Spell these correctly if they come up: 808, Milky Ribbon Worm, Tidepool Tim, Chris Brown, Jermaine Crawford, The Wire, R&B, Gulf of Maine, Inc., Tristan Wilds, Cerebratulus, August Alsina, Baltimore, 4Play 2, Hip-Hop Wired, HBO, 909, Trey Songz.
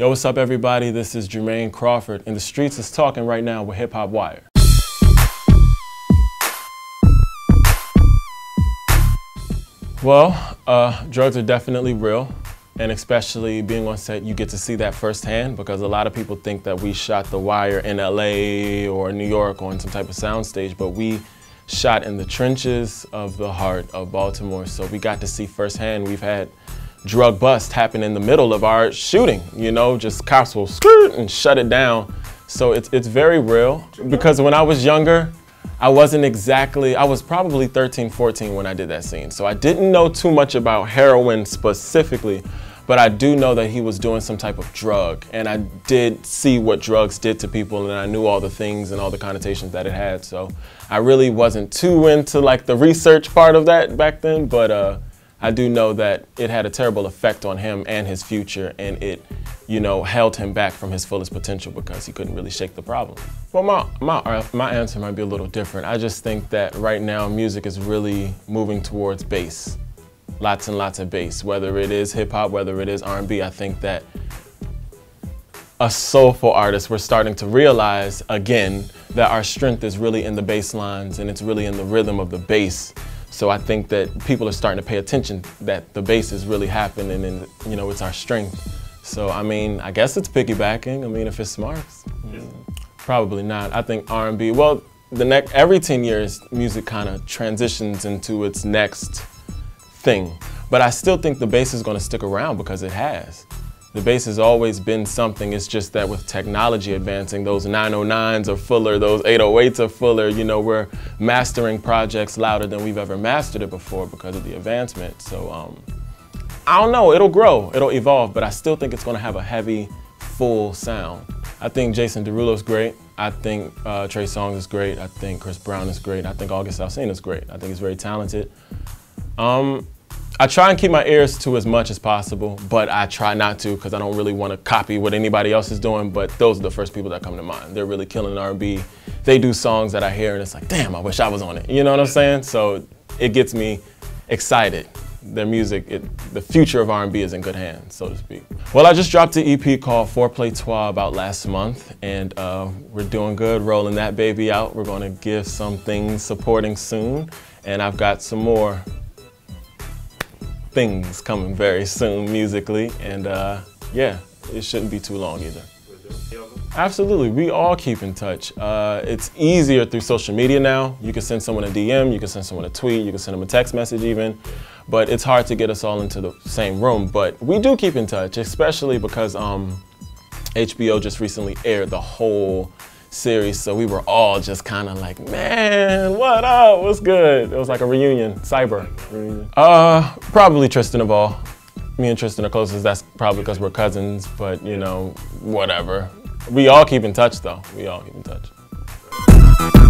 Yo, what's up everybody? This is Jermaine Crawford, and the streets is talking right now with Hip-Hop Wired. Well, drugs are definitely real, and especially being on set, you get to see that firsthand because a lot of people think that we shot The Wire in LA or New York on some type of soundstage, but we shot in the trenches of the heart of Baltimore, so we got to see firsthand. We've had drug bust happen in the middle of our shooting, you know, just cops will skirt and shut it down. So it's very real, because when I was younger, I was probably 13, 14 when I did that scene. So I didn't know too much about heroin specifically, but I do know that he was doing some type of drug, and I did see what drugs did to people, and I knew all the things and all the connotations that it had. So I really wasn't too into like the research part of that back then, but I do know that it had a terrible effect on him and his future, and it, you know, held him back from his fullest potential because he couldn't really shake the problem. Well, my answer might be a little different. I just think that right now music is really moving towards bass, lots and lots of bass, whether it is hip hop, whether it is R&B. I think that us soulful artists, we're starting to realize again that our strength is really in the bass lines, and it's really in the rhythm of the bass. So I think that people are starting to pay attention that the bass is really happening, and you know, it's our strength. So I mean, I guess it's piggybacking. I mean, if it's smart, yeah. Probably not. I think R&B, well, every 10 years, music kind of transitions into its next thing. But I still think the bass is going to stick around because it has. The bass has always been something. It's just that with technology advancing, those 909s are fuller, those 808s are fuller. You know, we're mastering projects louder than we've ever mastered it before because of the advancement. So I don't know, it'll grow, it'll evolve, but I still think it's gonna have a heavy, full sound. I think Jason Derulo's great. I think Trey Songz is great. I think Chris Brown is great. I think August Alsina is great. I think he's very talented. I try and keep my ears to as much as possible, but I try not to because I don't really want to copy what anybody else is doing, but those are the first people that come to mind. They're really killing R&B. They do songs that I hear and it's like, damn, I wish I was on it. You know what I'm saying? So it gets me excited. Their music, the future of R&B is in good hands, so to speak. Well, I just dropped an EP called 4Play 2 about last month, and we're doing good, rolling that baby out. We're going to give some things supporting soon, and I've got some more things coming very soon musically, and yeah, it shouldn't be too long either. Absolutely, we all keep in touch. It's easier through social media now. You can send someone a DM, you can send someone a tweet, you can send them a text message even, but it's hard to get us all into the same room. But we do keep in touch, especially because HBO just recently aired the whole series, so we were all just kind of like, man, what up, what's good? It was like a reunion, cyber reunion. Probably Tristan of all. Me and Tristan are closest, that's probably because we're cousins, but you know, whatever. We all keep in touch though, we all keep in touch.